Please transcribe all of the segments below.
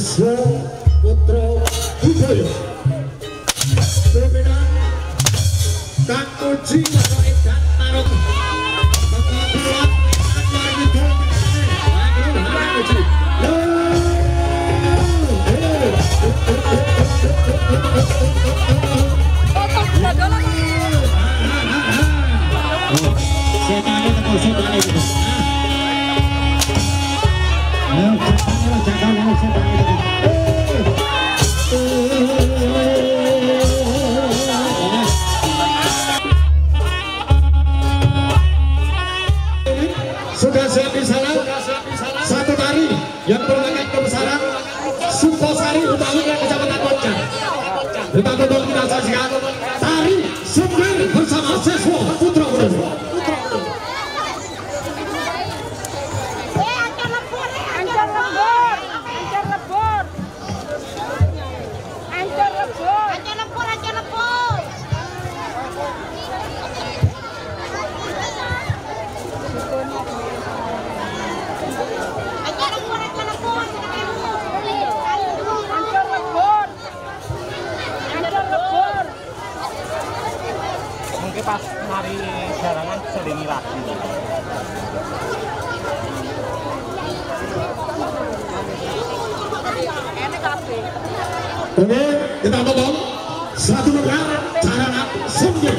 Desa Putra Hijaya Pimpinan Kang Koji Bapak Edan Tarung Bapak Pulat Anwar Widul Anggung Harang Koji Potong dada lagi Setane teko setane teko Ayo jangan mau setane teko Sudah siap disalam satu tari yang berangkat ke besaran Sukosari Utami yang Kecamatan Poncang. Kita tunggu kita saksikan tari Sumber bersama siswa Putra Uno. Pas nari jarangan selingi lagi oke kita potong satu lengan jarangan sumber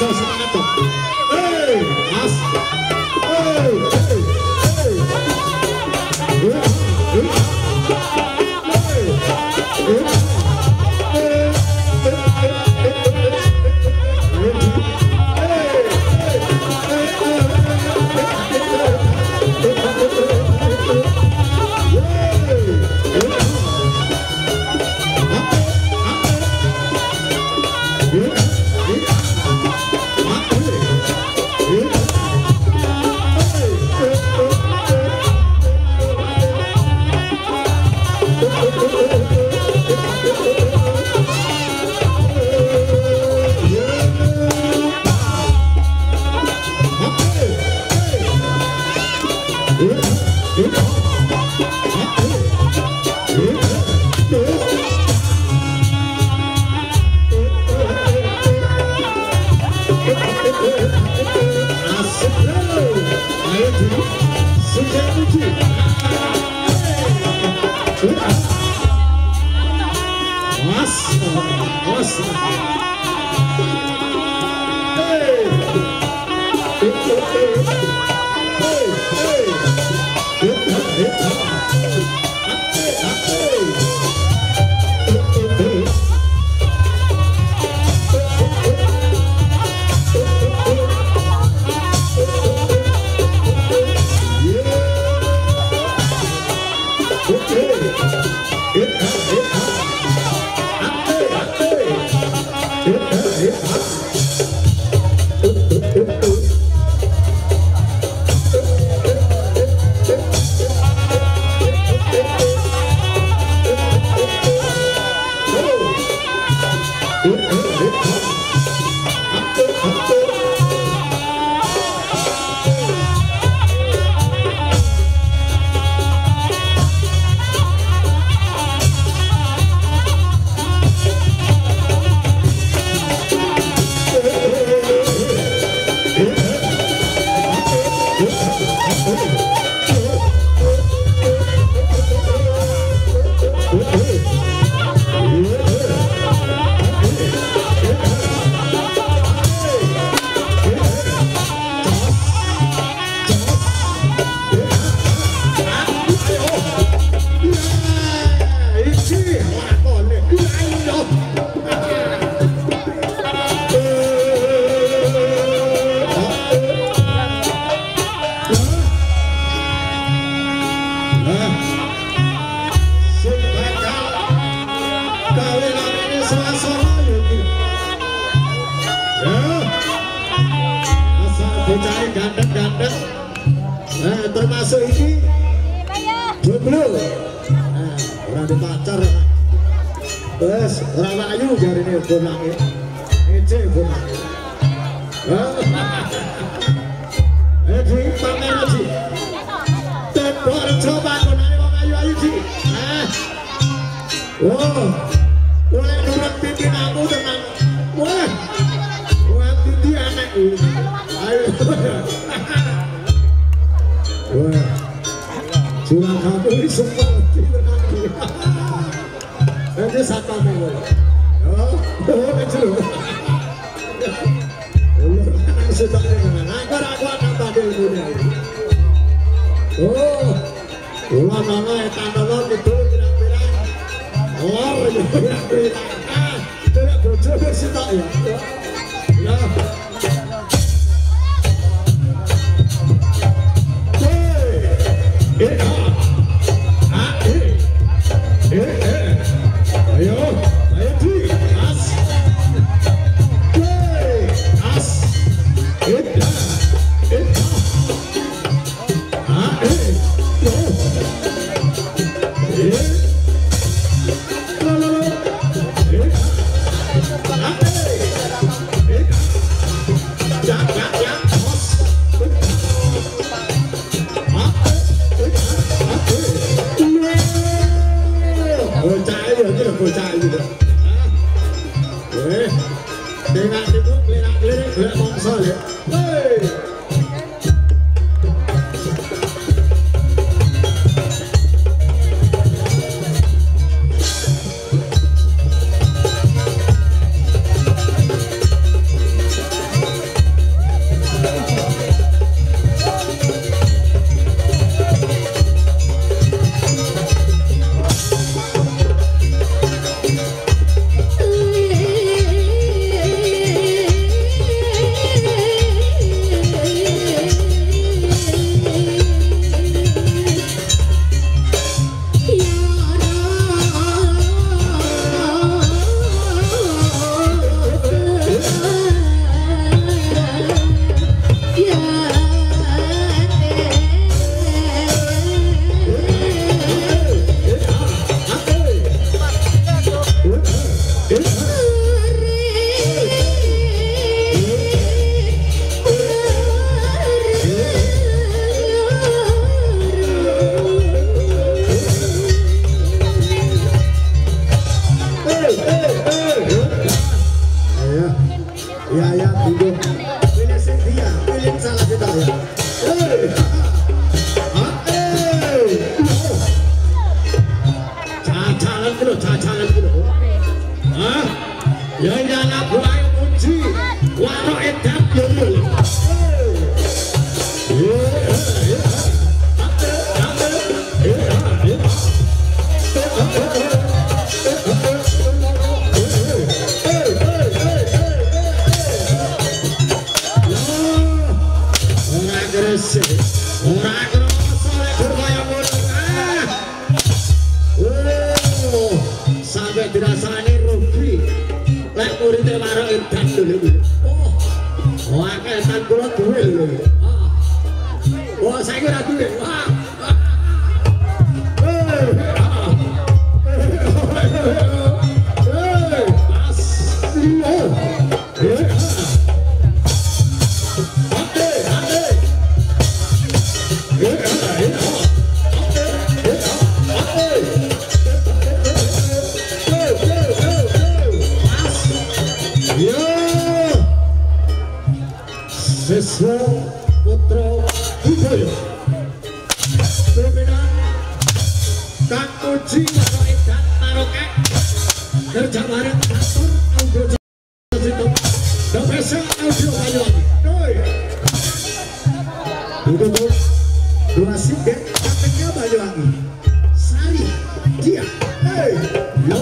dong, semangat dong. Hei, mas. Hei, hei, hei. Termasuk ini jomblo, nah, orang di pacar, terus orang layu jari ini bonang ini bonang, jadi pamer aja, tepor coba bonang orang layu ayu sih, wow, boleh nurut pimpin aku tenang, wah, wah titi anak ini, ayo. Wah, curang kamu ini sempat nanti sapa minggu oh, kecil sudah agar aku akan tadi ilmunya oh, ulang mana yang tanda lo gitu bilang-bilang oh, bilang-bilang ah, tidak berjubir sih tak ya ya jangan, jangan, bos. Wis ora kroso lek kaya ngono. Oh, sampe dirasani rugi. Lek urite warok edan lho. Oh, akeh san kula duwe lho. Oh, saiki ora duwe. Putra Wiboyo Pimpinan tak uji karo edan taroke kerja bareng atur audio situ dan besok audio ayo doi itu durasi dek katanya bayu lagi sari dia hei yo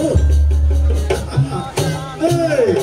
hei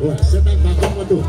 Wah, senang banget waduh.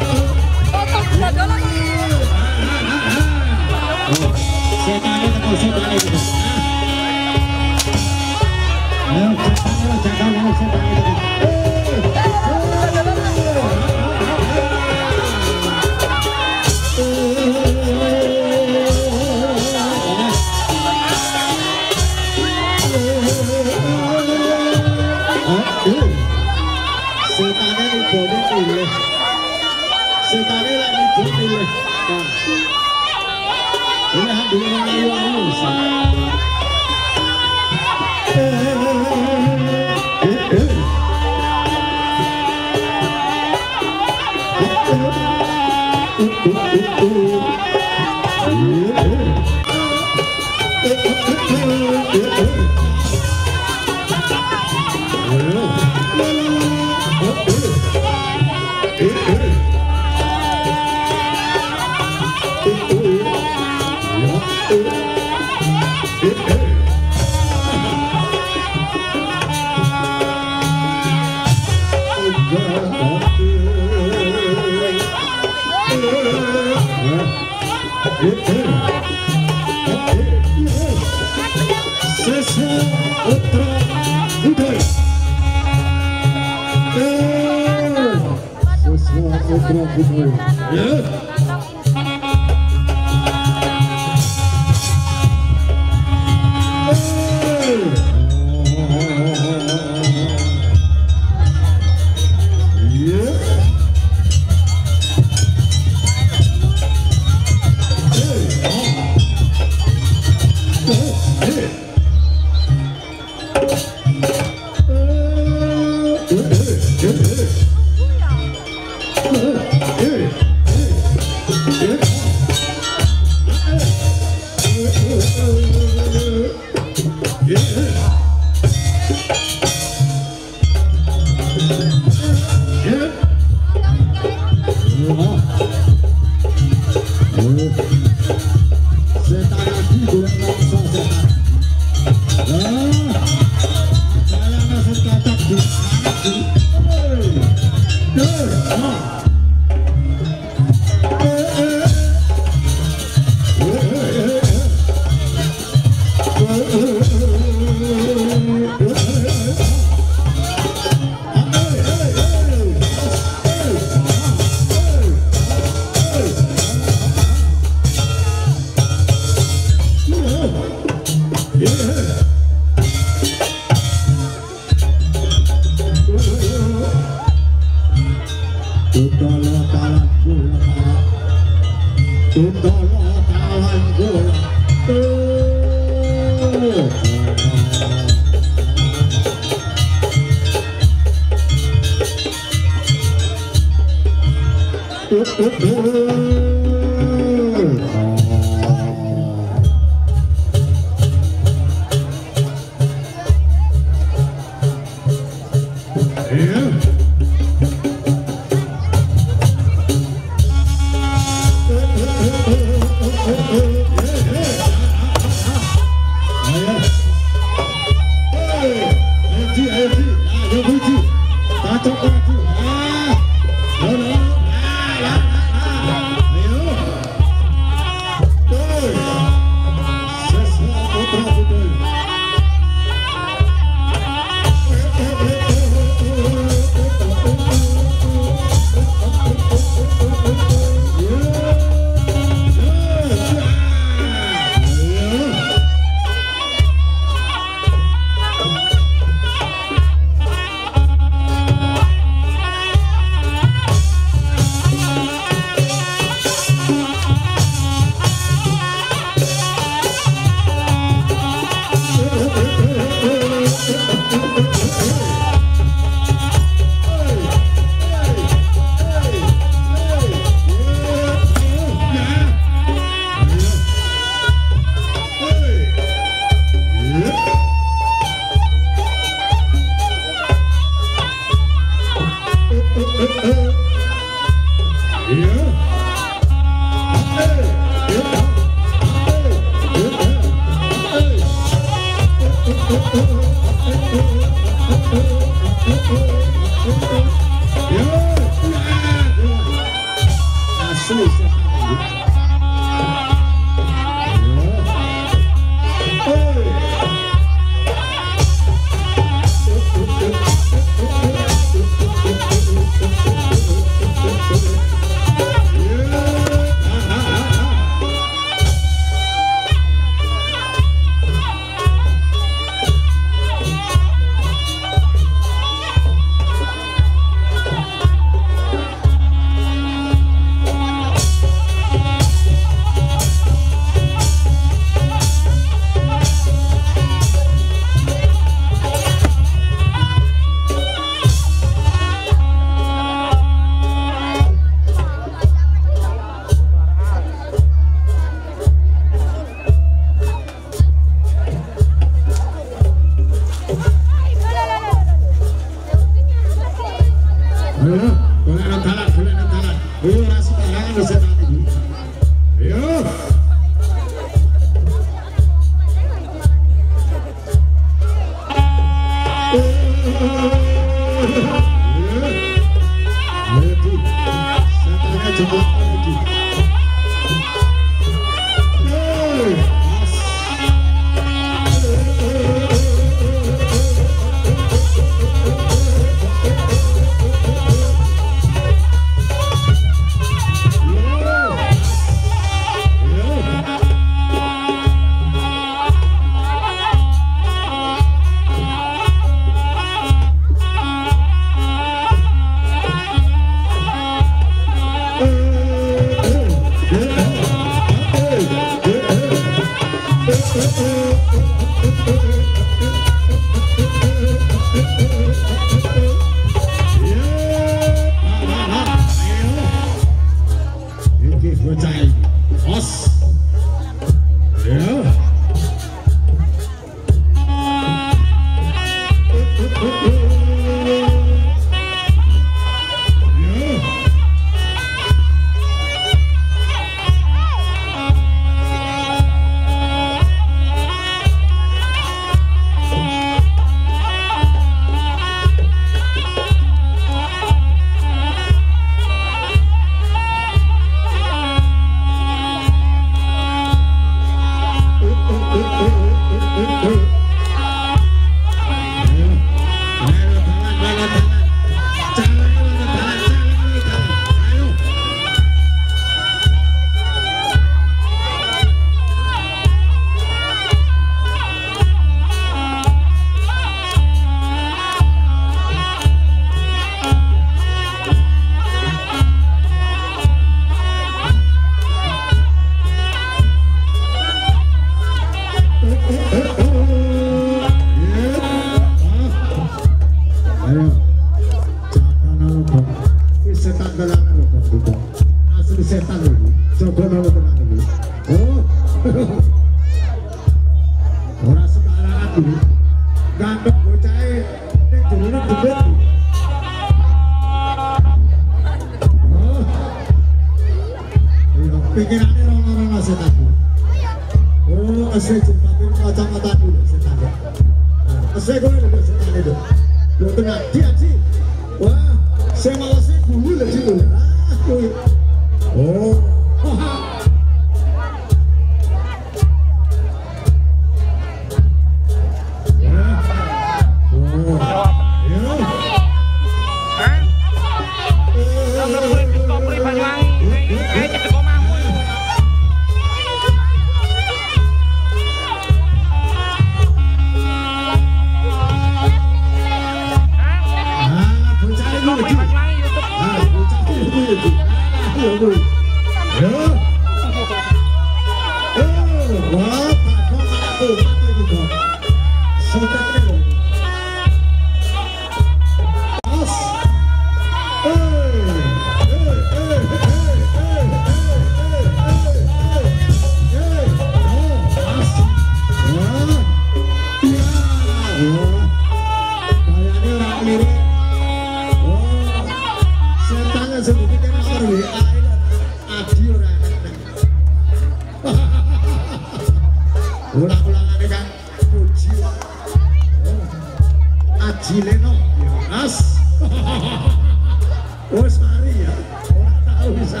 Wes mari ya, ora tau bisa.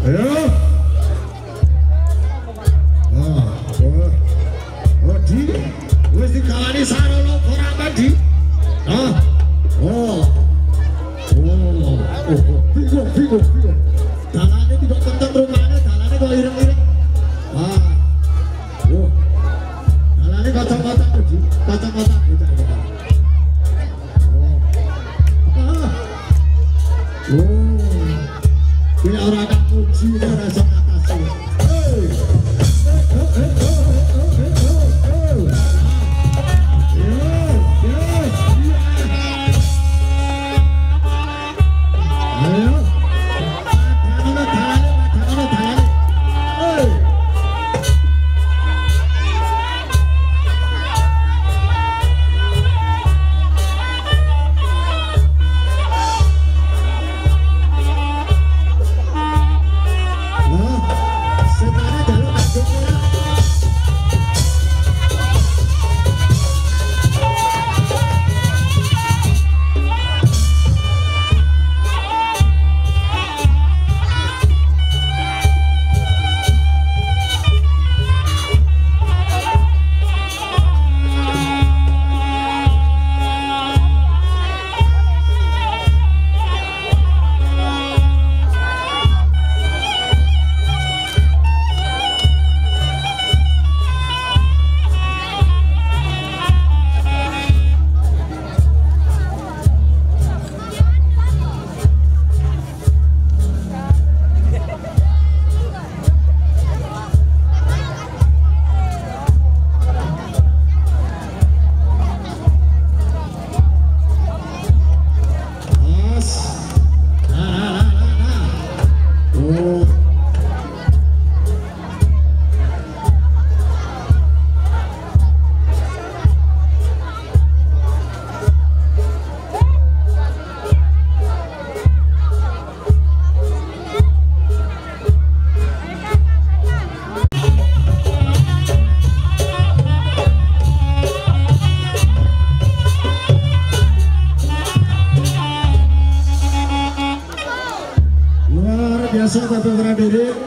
Ayo. Ah, wah. Wedi, wis dikawani sarana ora mandi. Ah. Oh. Oh. Pigo. Dalane tidak tentang rumahnya, dalane kok ireng-ireng. Ah. Yo. Dalane kacamata wedi, kacamata bocah. Ini orang tak kunci rasa atasnya.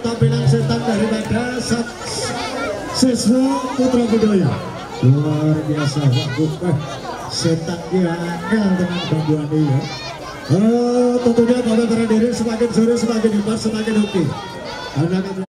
Tampilan setan daripada siswa Putra Budaya luar biasa. Bukan setan yang angel dengan gangguan ini. Tentunya kalau Bandar Diri semakin sore semakin hebat semakin oke.